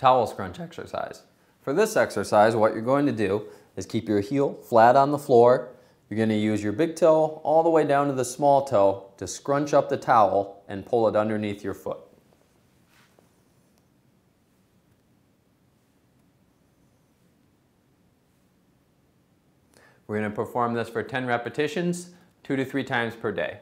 towel scrunch exercise. For this exercise, what you're going to do is keep your heel flat on the floor. You're going to use your big toe all the way down to the small toe to scrunch up the towel and pull it underneath your foot. We're going to perform this for 10 repetitions, 2 to 3 times per day.